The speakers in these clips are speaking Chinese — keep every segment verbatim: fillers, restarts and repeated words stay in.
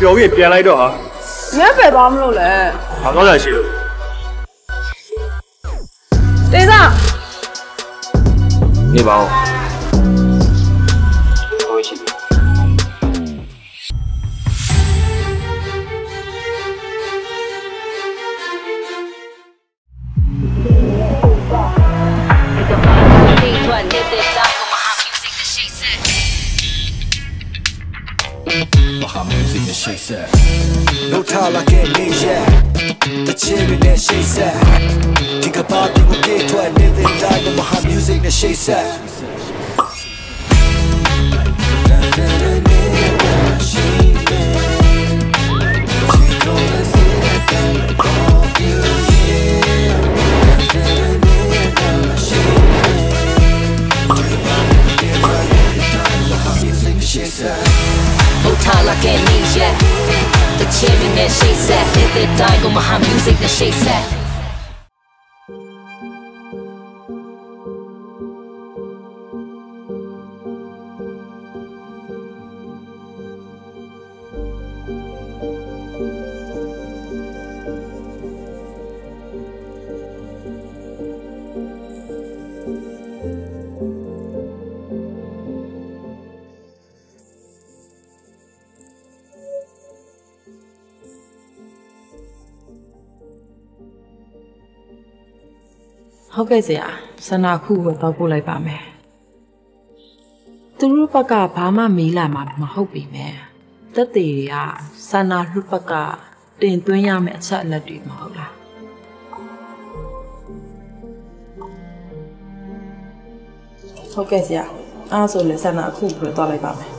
表妹变来着啊！免费帮不了嘞。他老在洗了。队长，你帮我。 No time like amnesia, the cherry that she said. Think about the day to another day, but my hot music that she said. Like amnesia, the cherry that she said. If they die, go behind music that she said. ဟုတ်ကဲ့ဆရာဆန္ဒခုကိုတောက်ပို့လိုက်ပါမယ်သူတို့ဘက်ကဘာမှမေးလာမှာမဟုတ်ပြီမယ်တက်တေတွေကဆန္ဒလူဘက်ကတင်သွင်းရမယ့်အချက်အလက်တွေမဟုတ်လားဟုတ်ကဲ့ဆရာအားဆိုလည်းဆန္ဒခုကိုတောက်လိုက်ပါမယ်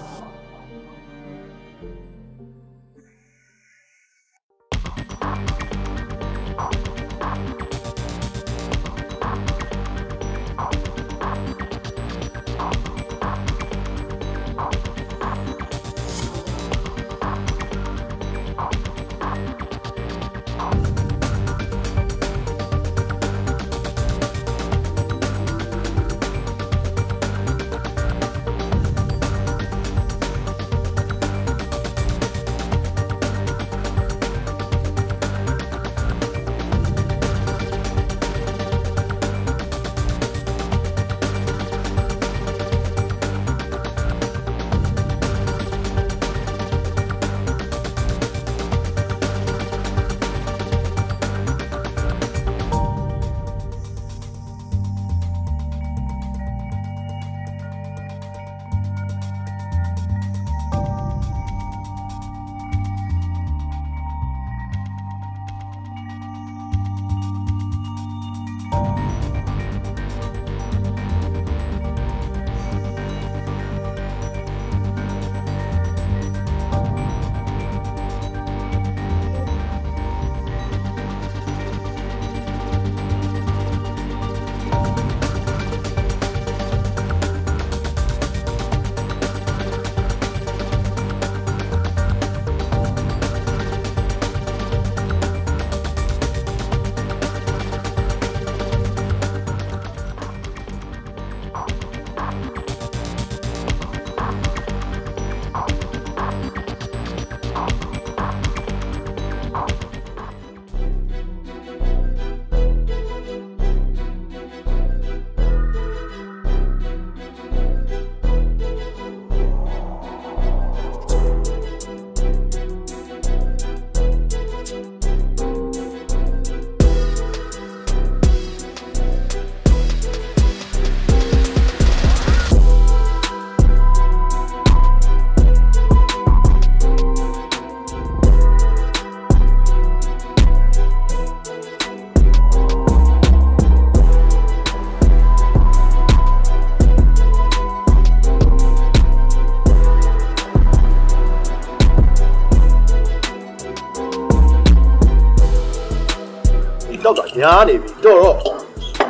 များနေပြီတော်တော့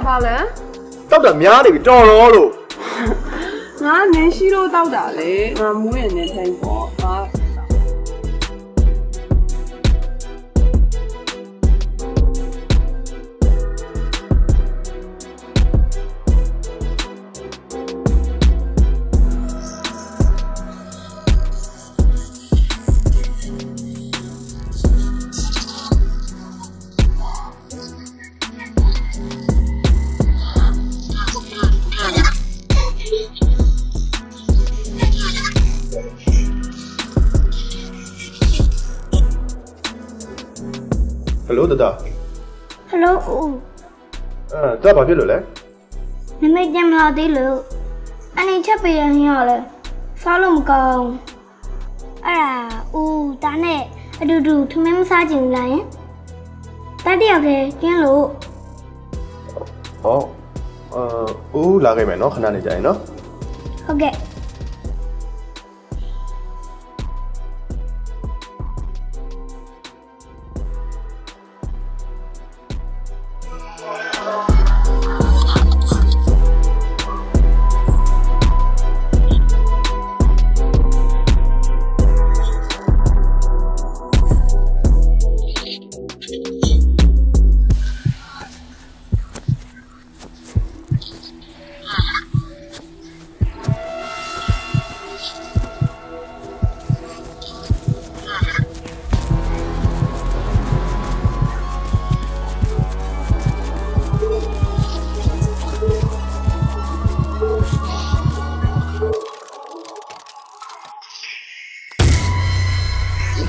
ဘာလဲတောက်တာများနေပြီတော်တော့လို့ငါနေရှိလို့တောက်တာလေငါမူးရင်လည်းထိုင်ပေါ့ငါ Thank you. Hello， Dada。Hello。嗯，在旁边聊嘞。你没见老弟了？俺那车被人咬了，烧了么高？啊，有单呢，嘟嘟，他们没杀进来。打掉的，见喽。哦，呃，有哪个没弄？看哪里在呢 ？OK。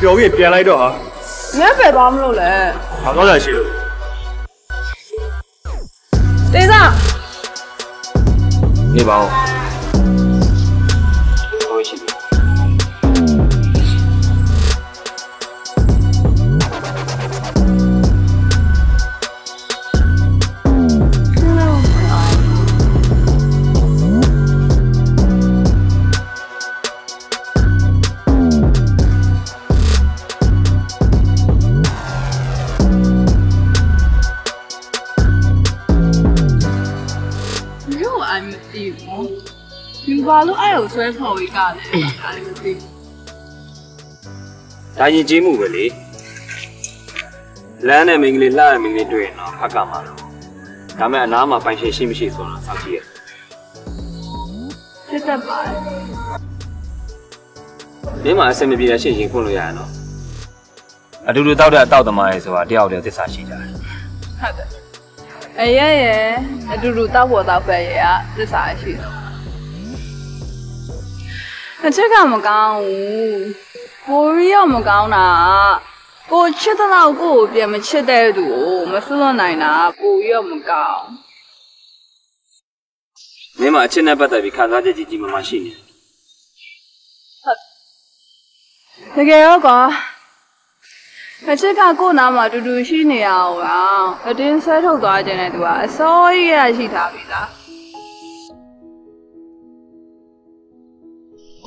表妹变来着啊！没变吧？没嘞。他刚才去了。队长。你帮我。我去。把路爱有水跑一家嘞，家里没地。大姨姐母不哩，奶奶明哩，奶奶明哩对喏，怕干嘛咯？咱们哪嘛办些新鲜事喏，上街。这咋办？你嘛身边的新鲜苦路呀喏，啊，都都到的到的嘛，是吧？钓的在啥时间？好的。哎呀呀，啊，都都到过到过呀，在啥时？ 那这个么讲，我也么讲呐，我吃的那个别么吃的多，我们是老奶奶，我也么讲。你嘛吃那不得比看咱这姐姐妈妈细呢。那个我讲，那这个我那么多东西呢啊，哇，那点石头多着呢，对吧？所以也是他比的。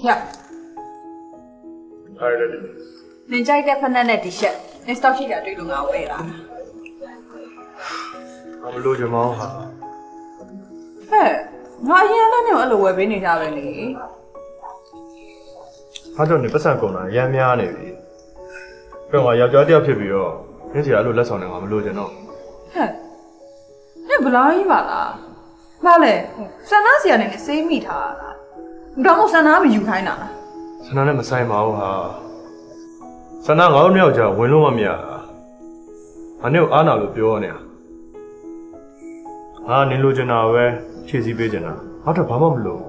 呀，哎，对对。你家这份奶奶的些，你到底家对多少位啦？我们六舅妈哈。哎，我爷那年我六位被你家被你。他叫你不上工了，也没安尼的。跟我要交点皮皮哦，你家六来上的我们六舅呢。哎，你不老一把啦？哪嘞？咱那些人谁米他啦？ 然后咱哪没有开呢？咱那那没晒毛哈，咱那熬尿叫温柔么呀？俺那俺那路标呢？啊，你路在哪位？去西北在哪？俺这爸妈不路。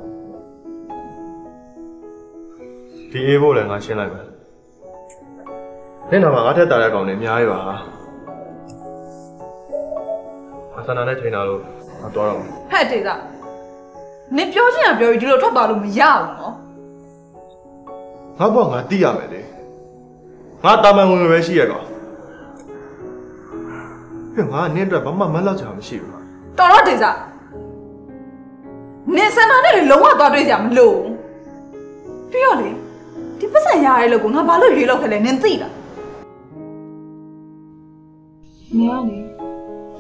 第一步来俺先来呗。你那嘛俺这大家讲的咩哎吧？俺咱那那去哪路？俺多少？太对了。 你表现啊，表现，你老早把路没压了喏。我帮我弟啊，妹的，我大妹妹没事个。别我你这爸妈没老早没事吧？到哪对着？你身上那里龙啊，到对着没龙？不要嘞，你不是压了个，我把路越了回来，你对了。你啊你，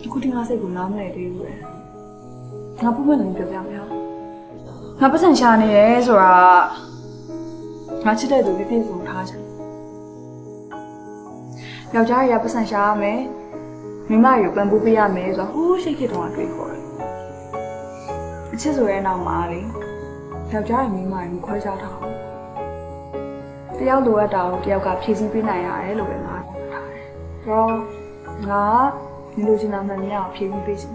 你固定那些个男的对不对？我不问你表表表。 我不生下你，是吧？我吃的都比别人差些。要家也不生下没，你妈有本不比俺没，做好些去同俺对口的。吃素也闹麻哩，要家你妈唔开家头。只要路一到，只要个脾气变难呀，哎，路变麻烦他。做我，你路是哪门呀？脾气变什么？